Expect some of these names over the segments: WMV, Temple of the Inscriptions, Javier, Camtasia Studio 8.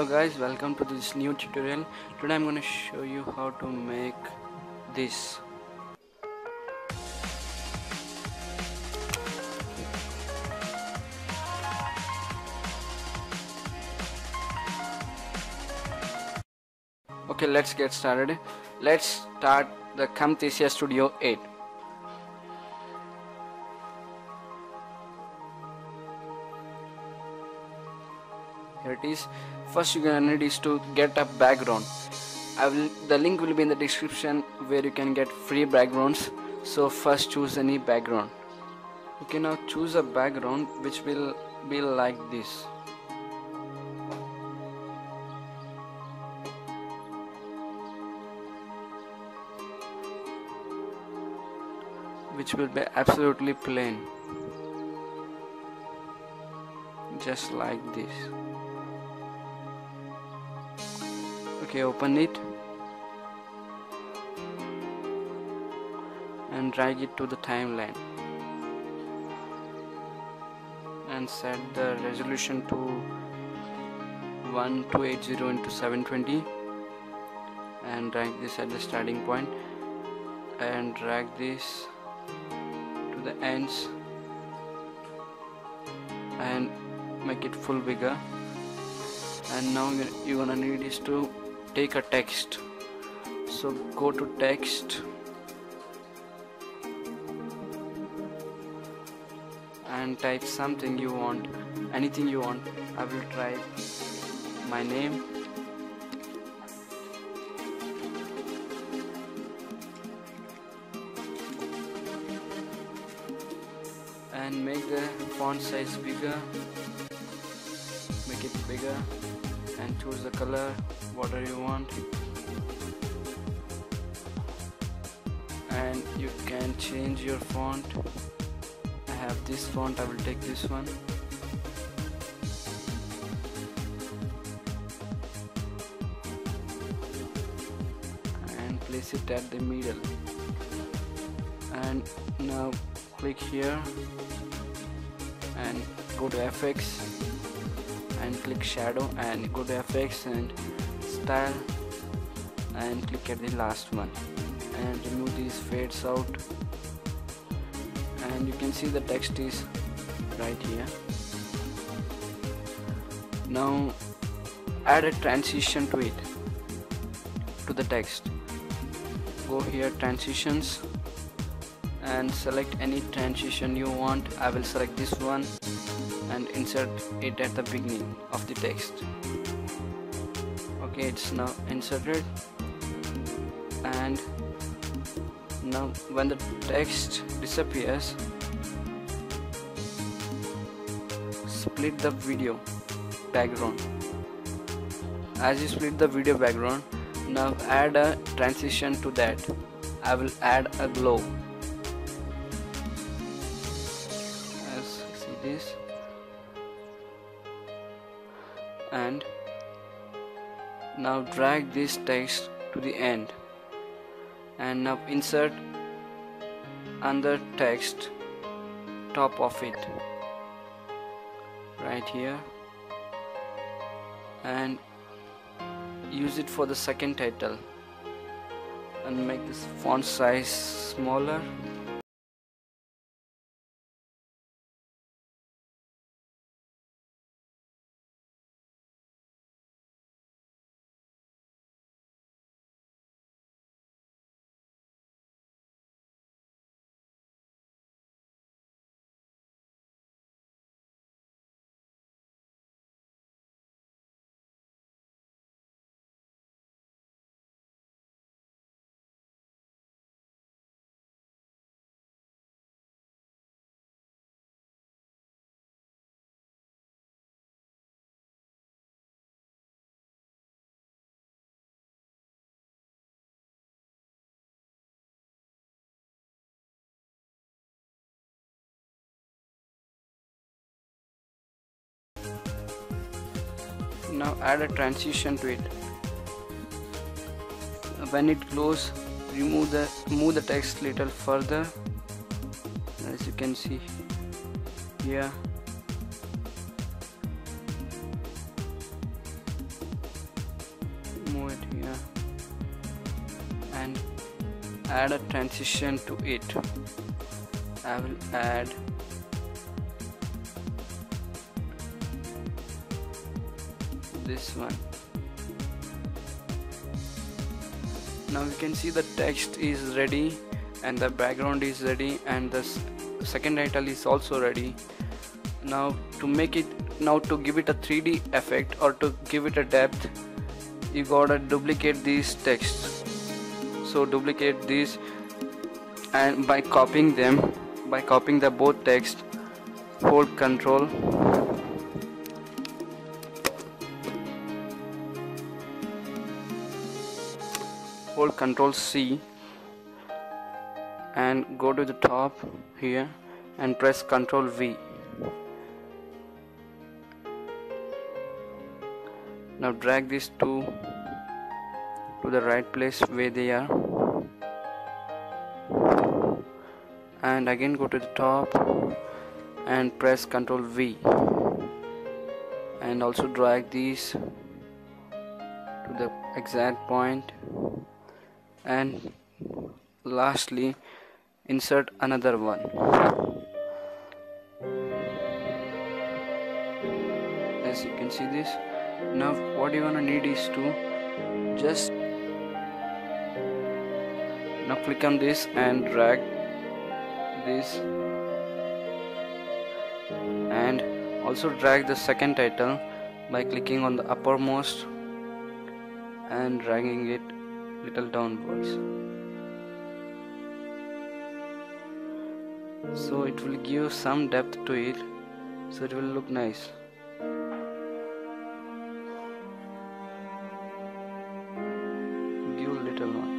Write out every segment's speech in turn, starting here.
Hello guys, welcome to this new tutorial. Today I'm going to show you how to make this. Okay, let's get started. Let's start the Camtasia Studio 8. Here it is. First you're gonna need is to get a background. The link will be in the description where you can get free backgrounds. So first choose any background. Okay, now choose a background which will be like this. Which will be absolutely plain. Just like this. Okay, open it and drag it to the timeline and set the resolution to 1280 into 720 and drag this at the starting point and drag this to the ends and make it full bigger. And now you're gonna need is to take a text, so go to text and type something you want, anything you want. I will type my name and make the font size bigger, make it bigger, and choose the color, whatever you want, and you can change your font. I have this font, I will take this one, and place it at the middle, and now click here and go to FX and click shadow and go to FX and style and click at the last one and remove these fades out, and you can see the text is right here. Now add a transition to it, to the text. Go here, transitions, and select any transition you want. I will select this one and insert it at the beginning of the text. Okay, it's now inserted, and now when the text disappears, split the video background. As you split the video background, now add a transition to that. I will add a glow. As you see this, and now drag this text to the end, and now insert another text top of it right here, and use it for the second title, and make this font size smaller. Now add a transition to it. When it glows, move the text little further, as you can see here, here and add a transition to it. I will add this one. Now you can see the text is ready and the background is ready and the second title is also ready. Now to make it, now to give it a 3D effect or to give it a depth, you gotta duplicate these texts. So duplicate these, and by copying them, by copying the both text, hold control Ctrl C and go to the top here and press Ctrl V. Now drag these two to the right place where they are, and again go to the top and press Ctrl V, and also drag these to the exact point. And lastly, insert another one. As you can see this. Now what you gonna need is to just now click on this and drag this, and also drag the second title by clicking on the uppermost and dragging it little downwards. So it will give some depth to it, so it will look nice. Give little one.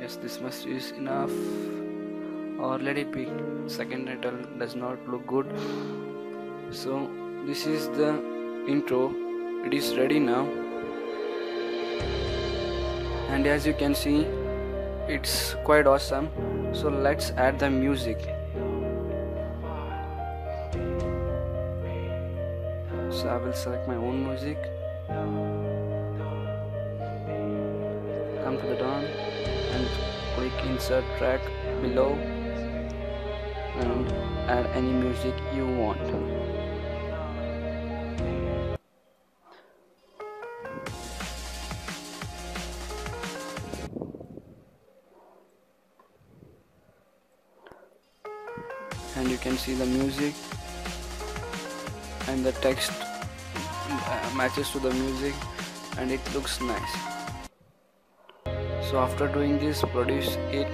Yes, this much is enough, or let it be. Second title does not look good. So this is the intro. It is ready now. And as you can see, it's quite awesome. So let's add the music. So I will select my own music. Come to the down and click insert track below and add any music you want. And you can see the music, and the text matches to the music, and it looks nice. So after doing this, produce it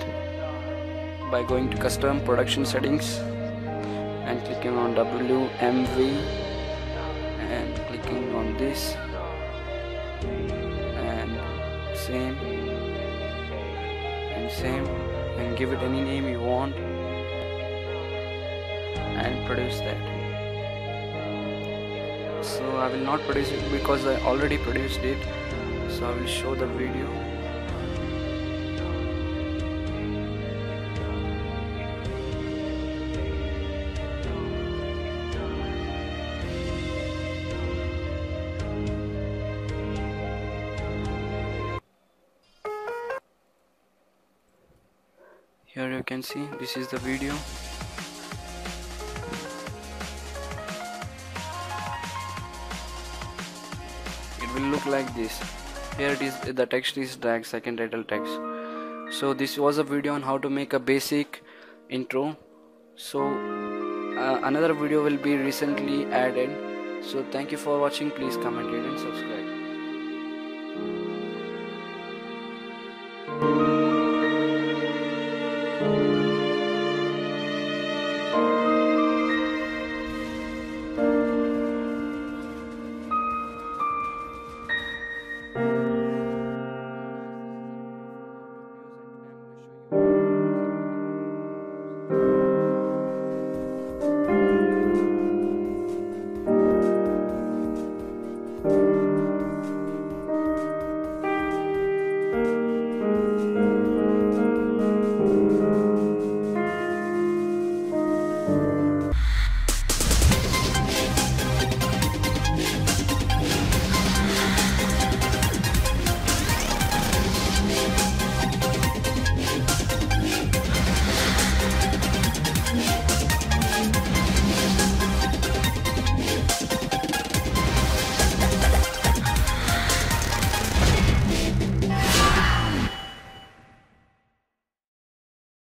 by going to custom production settings and clicking on WMV and clicking on this and same and same, and give it any name you want and produce that. So I will not produce it because I already produced it, so I will show the video. Here you can see this is the video. Will look like this. Here it is, the text is dragged, second title text. So this was a video on how to make a basic intro. So another video will be recently added. So thank you for watching. Please comment, rate and subscribe.